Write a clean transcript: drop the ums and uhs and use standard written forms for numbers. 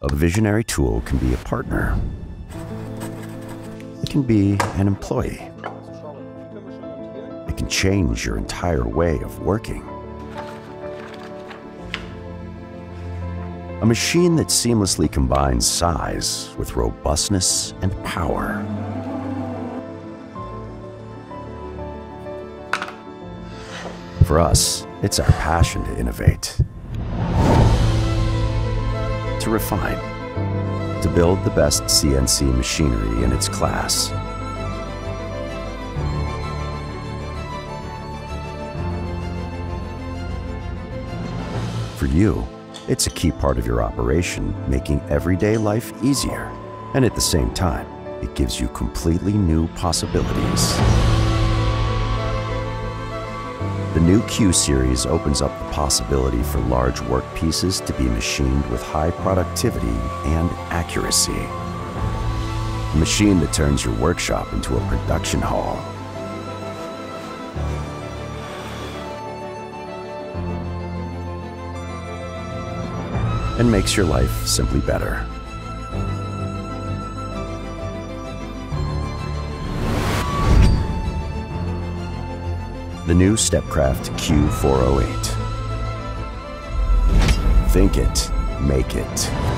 A visionary tool can be a partner. It can be an employee. It can change your entire way of working. A machine that seamlessly combines size with robustness and power. For us, it's our passion to innovate, to refine, to build the best CNC machinery in its class. For you, it's a key part of your operation, making everyday life easier. And at the same time, it gives you completely new possibilities. The new Q.Series opens up the possibility for large work pieces to be machined with high productivity and accuracy. A machine that turns your workshop into a production hall. And makes your life simply better. The new STEPCRAFT Q408. Think it, make it.